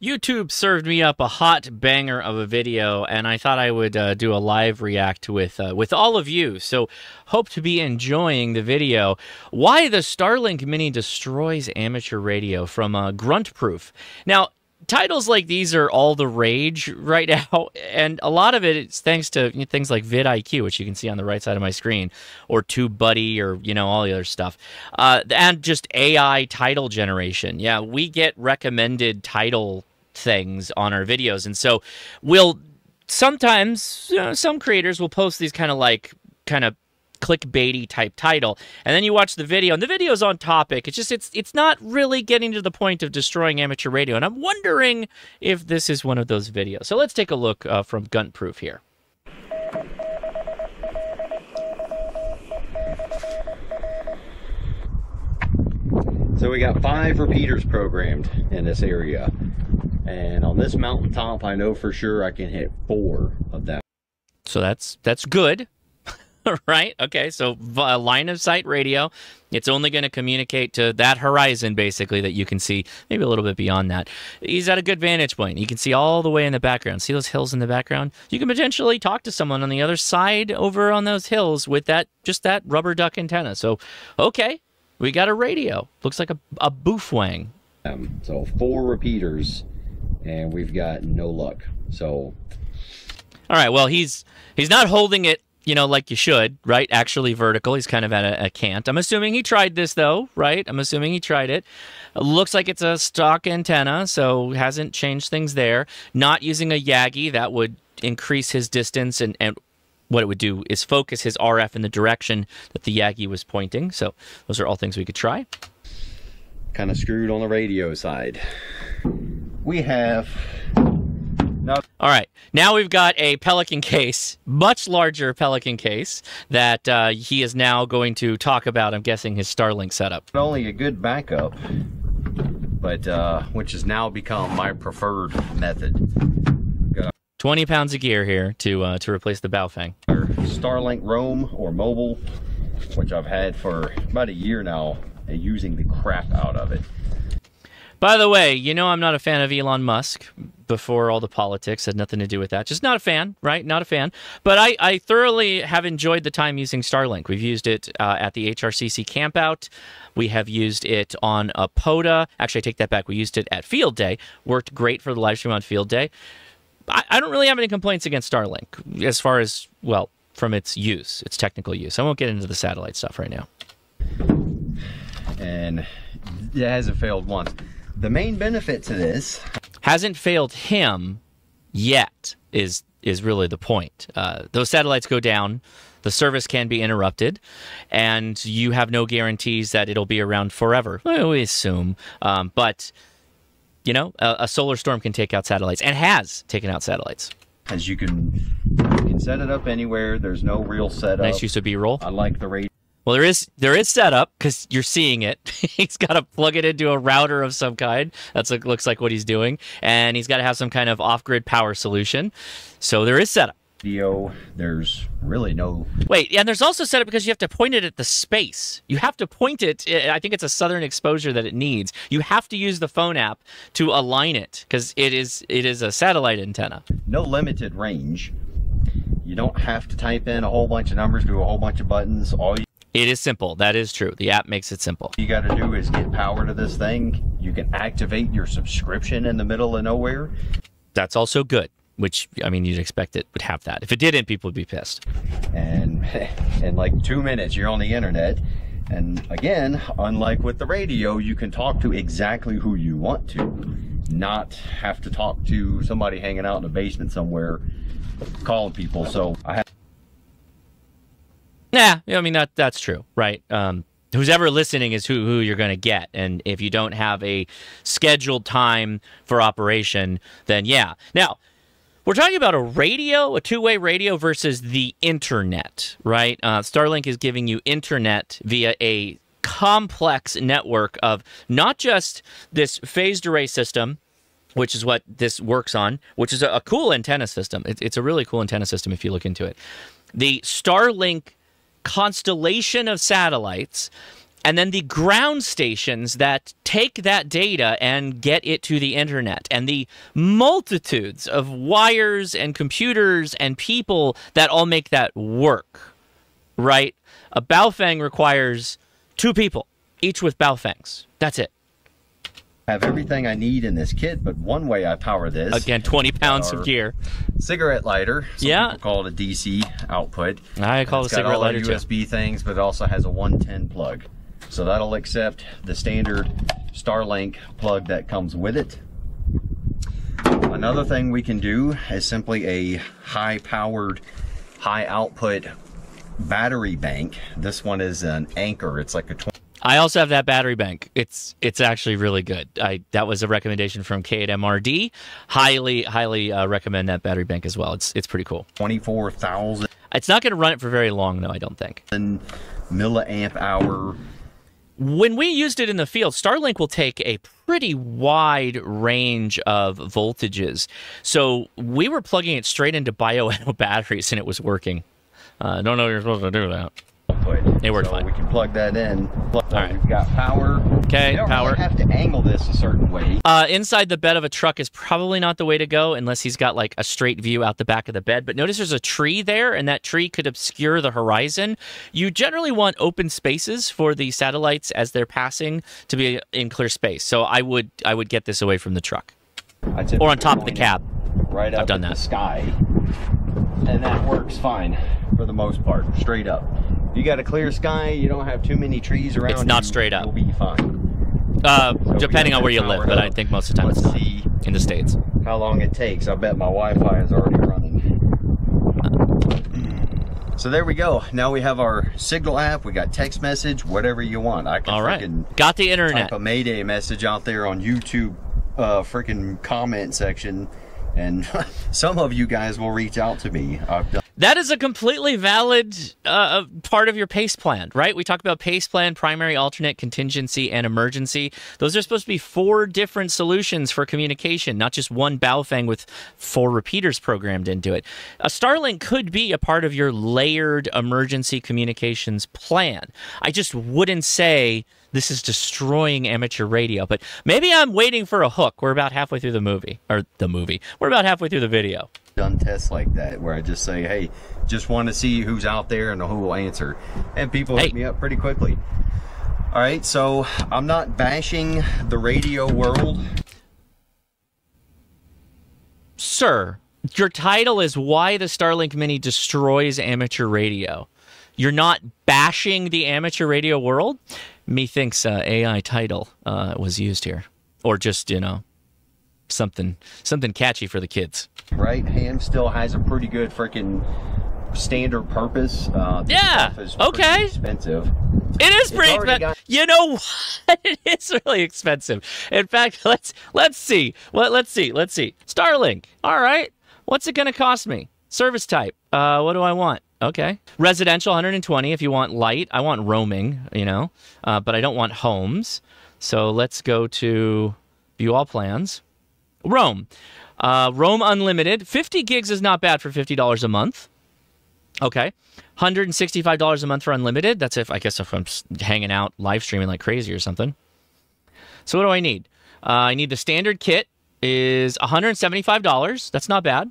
YouTube served me up a hot banger of a video, and I thought I would do a live react with all of you, so hope to be enjoying the video. Why the Starlink Mini Destroys Amateur Radio from GruntProof. Now, titles like these are all the rage right now, and a lot of it is thanks to things like vidIQ, which you can see on the right side of my screen, or TubeBuddy, or all the other stuff, and just AI title generation. Yeah, we get recommended title things on our videos, and so we'll sometimes some creators will post these kind of clickbaity type title, and then you watch the video and the video's on topic. It's just it's not really getting to the point of destroying amateur radio, and I'm wondering if this is one of those videos. So let's take a look from GruntProof here. So we got 5 repeaters programmed in this area, and on this mountaintop I know for sure I can hit 4 of them. So that's good. Right? Okay, so line of sight radio, it's only going to communicate to that horizon, basically, that you can see, maybe a little bit beyond that. He's at a good vantage point. You can see all the way in the background. See those hills in the background? You can potentially talk to someone on the other side over on those hills with that, just that rubber duck antenna. So, okay, we got a radio. Looks like a boofwang. So 4 repeaters, and we've got no luck. So, all right, well, he's not holding it, like you should, right? Actually vertical. He's kind of at a cant. I'm assuming he tried this, though, right? I'm assuming he tried it. Looks like it's a stock antenna, so hasn't changed things there. Not using a Yagi. That would increase his distance, and what it would do is focus his RF in the direction that the Yagi was pointing. So those are all things we could try. Kind of screwed on the radio side. We have... All right, now we've got a Pelican case, much larger Pelican case, that he is now going to talk about, I'm guessing, his Starlink setup. Not only a good backup, but which has now become my preferred method. Got 20 pounds of gear here to replace the Baofeng. Starlink Roam or Mobile, which I've had for about a year now, and using the crap out of it. By the way, I'm not a fan of Elon Musk. Before all the politics had nothing to do with that. Just not a fan, right? Not a fan. But I thoroughly have enjoyed the time using Starlink. We've used it at the HRCC campout. We have used it on a POTA. Actually, I take that back. We used it at field day. Worked great for the live stream on field day. I don't really have any complaints against Starlink as far as, well, from its use, its technical use. I won't get into the satellite stuff right now. And it hasn't failed once. The main benefit to this... hasn't failed him yet is really the point. Those satellites go down, the service can be interrupted, and you have no guarantees that it'll be around forever. Well, we assume, but a solar storm can take out satellites, and has taken out satellites. As you can set it up anywhere. There's no real setup. Nice use of B-roll. I like the radio. Well, there is setup because you're seeing it. He's got to plug it into a router of some kind. That's what looks like what he's doing, and he's got to have some kind of off-grid power solution. So there is setup. There's really no... Wait, and there's also setup because you have to point it at the space. You have to point it. I think it's a southern exposure that it needs. You have to use the phone app to align it because it is a satellite antenna. No limited range. You don't have to type in a whole bunch of numbers, do a whole bunch of buttons. It is simple. That is true. The app makes it simple. You got to do is get power to this thing. You can activate your subscription in the middle of nowhere. That's also good, which, I mean, you'd expect it would have that. If it didn't, people would be pissed. And in like 2 minutes, you're on the internet. And again, unlike with the radio, you can talk to exactly who you want to, not have to talk to somebody hanging out in a basement somewhere calling people. So I have... Yeah, I mean, that's true, right? Who's ever listening is who you're going to get. And if you don't have a scheduled time for operation, then yeah. Now, we're talking about a radio, a two-way radio versus the internet, right? Starlink is giving you internet via a complex network of not just this phased array system, which is what this works on, which is a cool antenna system. It's a really cool antenna system if you look into it. The Starlink constellation of satellites, and then the ground stations that take that data and get it to the internet, and the multitudes of wires and computers and people that all make that work, right? A Baofeng requires two people, each with Baofengs. That's it. I have everything I need in this kit, but one way I power this... Again, 20 pounds of gear. Cigarette lighter. Some people call it a DC output. I call it a cigarette lighter, too. It's got all the USB things, but it also has a 110 plug. So that'll accept the standard Starlink plug that comes with it. Another thing we can do is simply a high-powered, high-output battery bank. This one is an Anker. It's like a... I also have that battery bank. It's actually really good. That was a recommendation from K&MRD. Highly recommend that battery bank as well. It's pretty cool. 24,000. It's not going to run it for very long though, I don't think. Milliamp hour. When we used it in the field, Starlink will take a pretty wide range of voltages. So we were plugging it straight into bio-NO batteries and it was working. I don't know you're supposed to do that. It worked fine. We can plug that in. All right. We've got power. Okay, power. You don't really have to angle this a certain way. Inside the bed of a truck is probably not the way to go unless he's got like a straight view out the back of the bed. But notice there's a tree there, and that tree could obscure the horizon. You generally want open spaces for the satellites as they're passing to be in clear space. So I would get this away from the truck, or on top of the cab. Right up in the sky, and that works fine for the most part. Straight up. You got a clear sky, you don't have too many trees around. It's not straight up. You'll be fine. Depending on where you live, but I think most of the time it's not. Let's see in the States. How long it takes. I bet my Wi-Fi is already running. So there we go. Now we have our Signal app. We got text message, whatever you want. I can freaking got the internet. Type a Mayday message out there on YouTube freaking comment section, and some of you guys will reach out to me. I've done. That is a completely valid part of your PACE plan, right? We talked about PACE plan, primary, alternate, contingency, and emergency. Those are supposed to be four different solutions for communication, not just one Baofeng with four repeaters programmed into it. A Starlink could be a part of your layered emergency communications plan. I just wouldn't say this is destroying amateur radio, but maybe I'm waiting for a hook. We're about halfway through the movie, or the movie. We're about halfway through the video. Done tests like that where I just say, hey, just want to see who's out there and who will answer, and people hit me up pretty quickly. All right, so I'm not bashing the radio world, sir. Your title is Why the Starlink Mini Destroys Amateur Radio. You're not bashing the amateur radio world. Methinks AI title was used here, or just, you know, something catchy for the kids. Right, ham still has a pretty good freaking standard purpose. Yeah, okay. Expensive. It is pretty expensive. You know what? It is really expensive. In fact, let's see. Well, let's see. Starlink. All right. What's it gonna cost me? Service type. What do I want? Okay. Residential, 120. If you want light, I want roaming. You know, but I don't want homes. So let's go to view all plans. Roam. Roam unlimited. 50 gigs is not bad for $50 a month. Okay. $165 a month for unlimited. That's if, I guess, if I'm hanging out, live streaming like crazy or something. So what do I need? I need the standard kit is $175. That's not bad.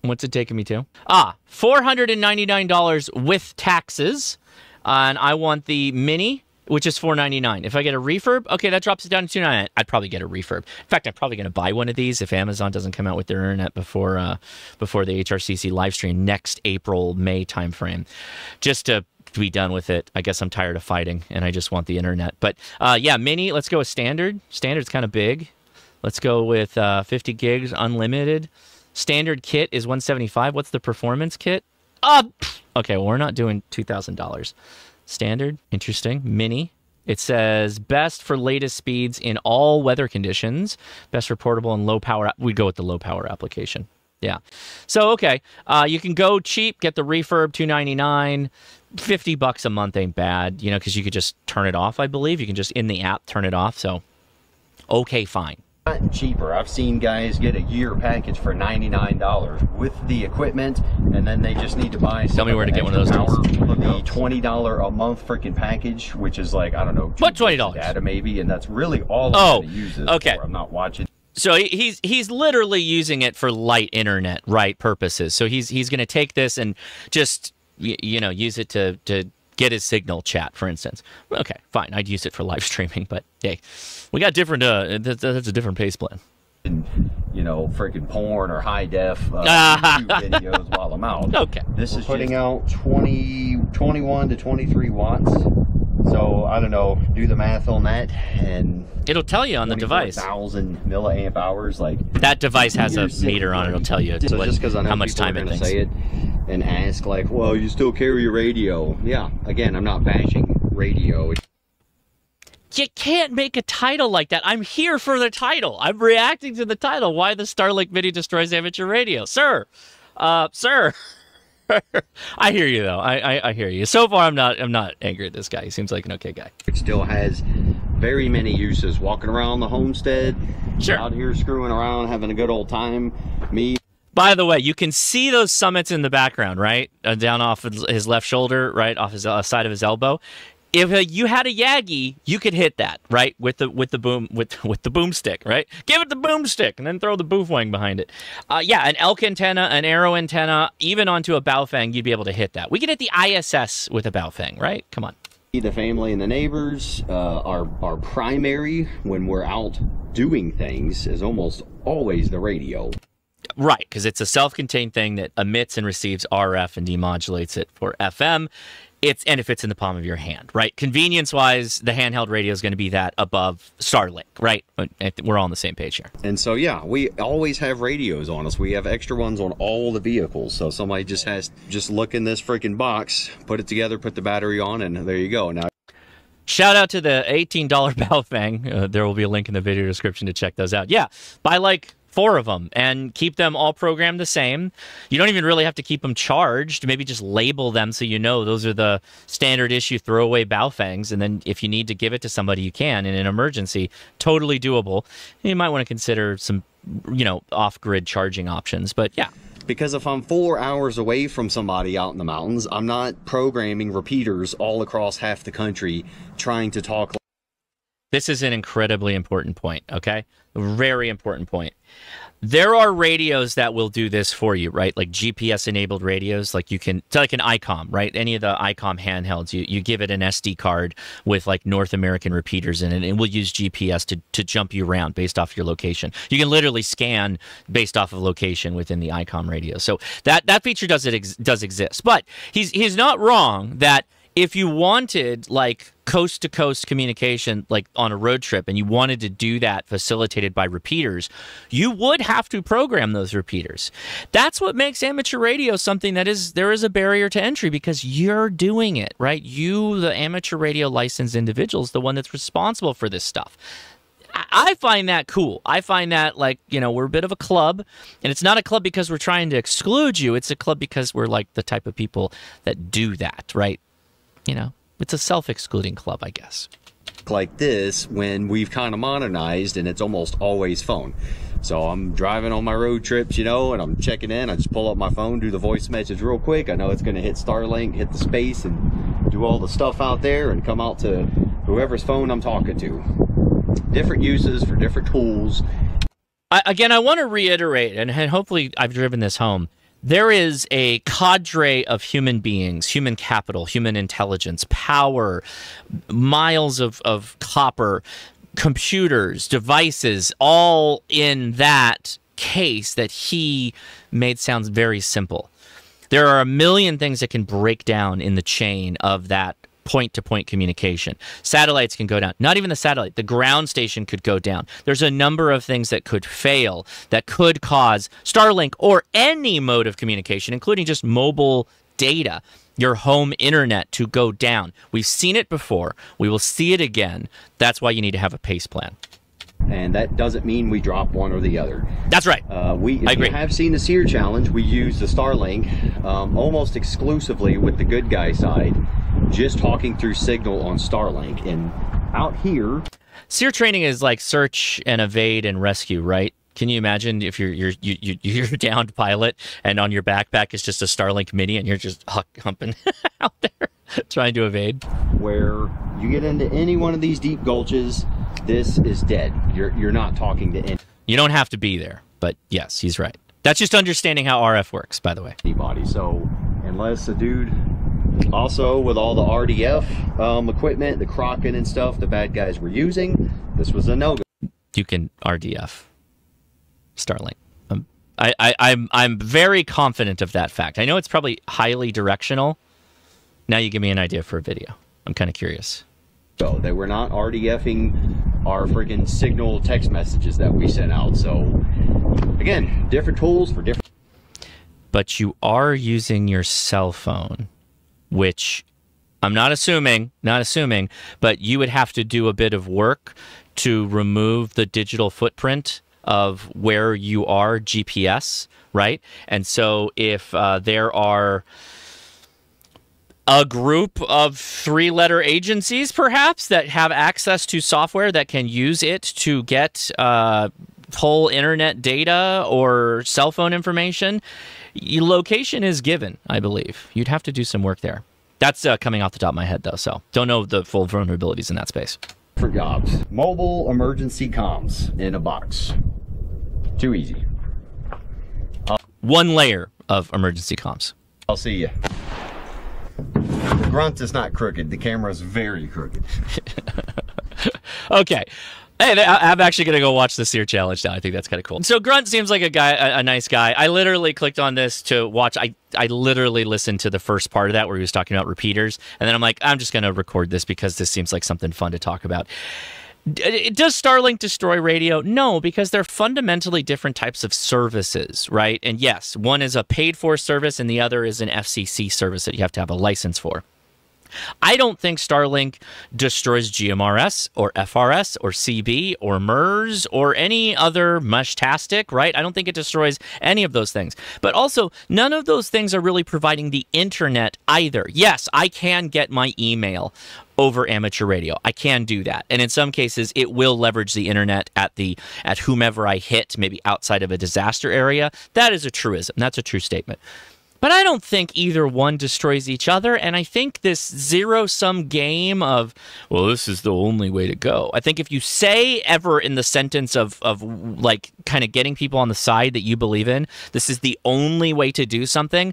What's it taking me to? Ah, $499 with taxes. And I want the mini, which is $499. If I get a refurb, okay, that drops it down to $299. I'd probably get a refurb. In fact, I'm probably going to buy one of these if Amazon doesn't come out with their internet before the HRCC live stream next April, May timeframe, just to be done with it. I guess I'm tired of fighting, and I just want the internet. But yeah, mini. Let's go with standard. Standard's kind of big. Let's go with 50 gigs, unlimited. Standard kit is $175. What's the performance kit? Okay, well, we're not doing $2,000. Standard, interesting. Mini, it says best for latest speeds in all weather conditions, best for portable and low power. We go with the low power application. Yeah, so okay, you can go cheap, get the refurb, $299. $50 a month ain't bad, you know, because you could just turn it off. I believe you can just in the app turn it off. So okay, fine. gotten cheaper. I've seen guys get a year package for $99 with the equipment, and then they just need to buy some. Tell me where to get one of those things. The $20 a month freaking package, which is like, I don't know, what $20 data maybe, and that's really all I'm gonna use this for. I'm not watching. So he's literally using it for light internet purposes. So he's gonna take this and just use it to get his signal chat, for instance. Okay, fine. I'd use it for live streaming, but hey, we got different. That's a different pace plan. You know, freaking porn or high def YouTube videos while I'm out. Okay. This is putting out 21 to 23 watts. So I don't know. Do the math on that, and it'll tell you on the device. 1,000 milliamp hours, like that device has a meter on it. It'll tell you how much time it takes. And ask like, well, you still carry your radio? Yeah. Again, I'm not bashing radio. You can't make a title like that. I'm here for the title. I'm reacting to the title. Why the Starlink video destroys amateur radio, sir? Sir. I hear you though. I hear you. So far, I'm not angry at this guy. He seems like an okay guy. It still has very many uses. Walking around the homestead, sure. Out here screwing around, having a good old time. Me. By the way, you can see those summits in the background, right? Down off his left shoulder, right off his side of his elbow. If you had a Yagi, you could hit that, right? With the boomstick, right? Give it the boomstick and then throw the boofwang behind it. Yeah, an elk antenna, an arrow antenna, even onto a Baofeng, you'd be able to hit that. We could hit the ISS with a Baofeng, right? Come on. The family and the neighbors our primary when we're out doing things is almost always the radio. Right, because it's a self-contained thing that emits and receives RF and demodulates it for FM. And if it's in the palm of your hand, right? Convenience-wise, the handheld radio is going to be that above Starlink, right? We're all on the same page here. And so, yeah, we always have radios on us. We have extra ones on all the vehicles. So somebody just has to just look in this freaking box, put it together, put the battery on, and there you go. Now, shout out to the $18 Baofeng. There will be a link in the video description to check those out. Yeah, buy like 4 of them and keep them all programmed the same. You don't even really have to keep them charged. Maybe just label them so you know those are the standard issue throwaway Baofengs, and then if you need to give it to somebody, you can in an emergency. Totally doable. You might want to consider some, you know, off-grid charging options, but yeah. Because if I'm 4 hours away from somebody out in the mountains, I'm not programming repeaters all across half the country trying to talk. This is an incredibly important point, okay? Very important point. There are radios that will do this for you, right? Like GPS-enabled radios, like you can, like an ICOM, right? Any of the ICOM handhelds, you give it an SD card with like North American repeaters in it, and it will use GPS to jump you around based off your location. You can literally scan based off of location within the ICOM radio. So that feature does exist, but he's not wrong that if you wanted like coast-to-coast communication, like on a road trip, and you wanted to do that facilitated by repeaters, you would have to program those repeaters. That's what makes amateur radio something that is, there is a barrier to entry because you're doing it, right? You, the amateur radio licensed individual, is the one that's responsible for this stuff. I find that cool. I find that, like, you know, we're a bit of a club, and it's not a club because we're trying to exclude you. It's a club because we're like the type of people that do that, right? You know, it's a self-excluding club, I guess. Like this, when we've kind of modernized, and it's almost always phone. So I'm driving on my road trips, you know, and I'm checking in. I just pull up my phone, do the voice message real quick. I know it's going to hit Starlink, hit the space, and do all the stuff out there and come out to whoever's phone I'm talking to. Different uses for different tools. Again, I want to reiterate, and hopefully I've driven this home. There is a cadre of human beings, human capital, human intelligence, power, miles of copper, computers, devices, all in that case that he made sounds very simple. There are a million things that can break down in the chain of that point-to-point communication. Satellites can go down. Not even the satellite. The ground station could go down. There's a number of things that could fail that could cause Starlink or any mode of communication, including just mobile data, your home internet, to go down. We've seen it before. We will see it again. That's why you need to have a PACE plan. And that doesn't mean we drop one or the other. That's right. I agree. We have seen the SERE challenge. We use the Starlink almost exclusively with the good guy side, just talking through signal on Starlink. And out here, SERE training is like search and evade and rescue, right? Can you imagine if you're downed pilot and on your backpack is just a Starlink Mini and you're just humping out there trying to evade? Where you get into any one of these deep gulches, this is dead. You're not talking to any. You don't have to be there, but yes, he's right. That's just understanding how RF works, by the way. Anybody, so unless a dude, also with all the RDF equipment, the Kraken and stuff the bad guys were using, this was a no-go. You can RDF Starlink. I'm very confident of that fact. I know it's probably highly directional. Now you give me an idea for a video. I'm kind of curious. So they were not RDFing our freaking signal text messages that we sent out. So again, different tools for different. But you are using your cell phone, which I'm not assuming, but you would have to do a bit of work to remove the digital footprint of where you are GPS, right? And so if there are a group of three-letter agencies, perhaps, that have access to software that can use it to get whole internet data or cell phone information, location is given, I believe. You'd have to do some work there. That's coming off the top of my head, though, so don't know the full vulnerabilities in that space. For jobs, mobile emergency comms in a box. Too easy. One layer of emergency comms. I'll see you. The grunt is not crooked. The camera is very crooked. Okay. Hey, I'm actually going to go watch the SERE challenge now. I think that's kind of cool. So Grunt seems like a guy, a nice guy. I literally clicked on this to watch. I literally listened to the first part of that where he was talking about repeaters. And then I'm like, I'm just going to record this because this seems like something fun to talk about. Does Starlink destroy radio? No, because they're fundamentally different types of services, right? And yes, one is a paid-for service and the other is an FCC service that you have to have a license for. I don't think Starlink destroys GMRS or FRS or CB or MERS or any other mushtastic, right? I don't think it destroys any of those things. But also, none of those things are really providing the internet either. Yes, I can get my email over amateur radio. I can do that. And in some cases, it will leverage the internet at whomever I hit, maybe outside of a disaster area. That is a truism. That's a true statement. But I don't think either one destroys each other, and I think this zero-sum game of, well, this is the only way to go. I think if you say ever in the sentence of like, kind of getting people on the side that you believe in, this is the only way to do something,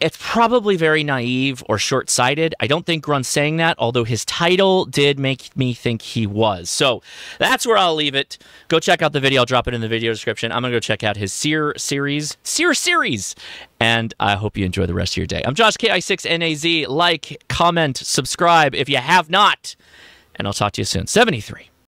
it's probably very naive or short-sighted. I don't think Grunt's saying that, although his title did make me think he was. So that's where I'll leave it. Go check out the video. I'll drop it in the video description. I'm going to go check out his SERE series. And I hope you enjoy the rest of your day. I'm Josh KI6NAZ. Like, comment, subscribe if you have not. And I'll talk to you soon. 73.